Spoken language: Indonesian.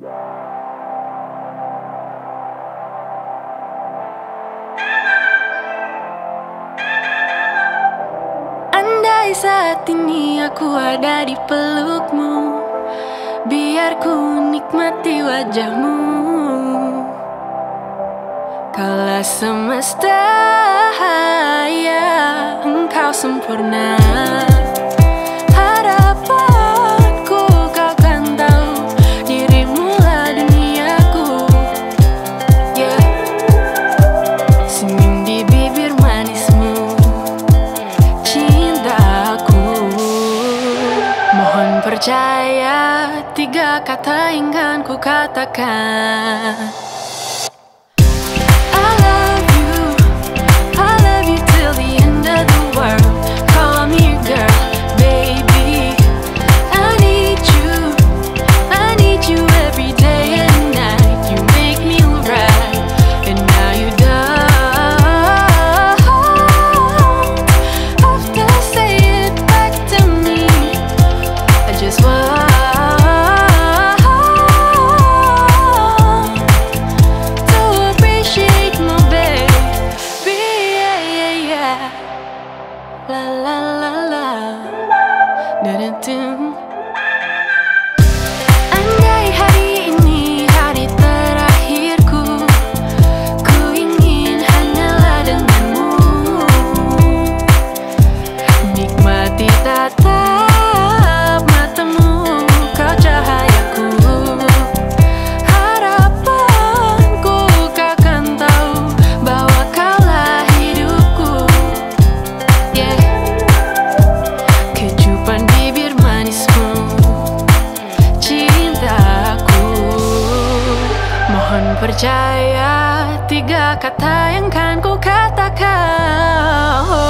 Andai saat ini aku ada di pelukmu, biar ku nikmati wajahmu. Kala semesta ya engkau sempurna. Percaya tiga kata ingin ku katakan. I love you till the end of the world. Call me your girl, baby. I need you every day and night. You make me right, and now you don't have to say it back to me. I just want to appreciate my baby. Yeah, yeah. La la la la. Da da dum. Andai hari ini hari terakhirku, ku ingin hanyalah denganmu. Nikmati tatap matamu, kau cahayaku. Harapanku kau kan tahu bahwa kaulah hidupku. Yeah. Kecupan bibir manismu, cintaku. Mohon percaya tiga kata yang kan ku katakan.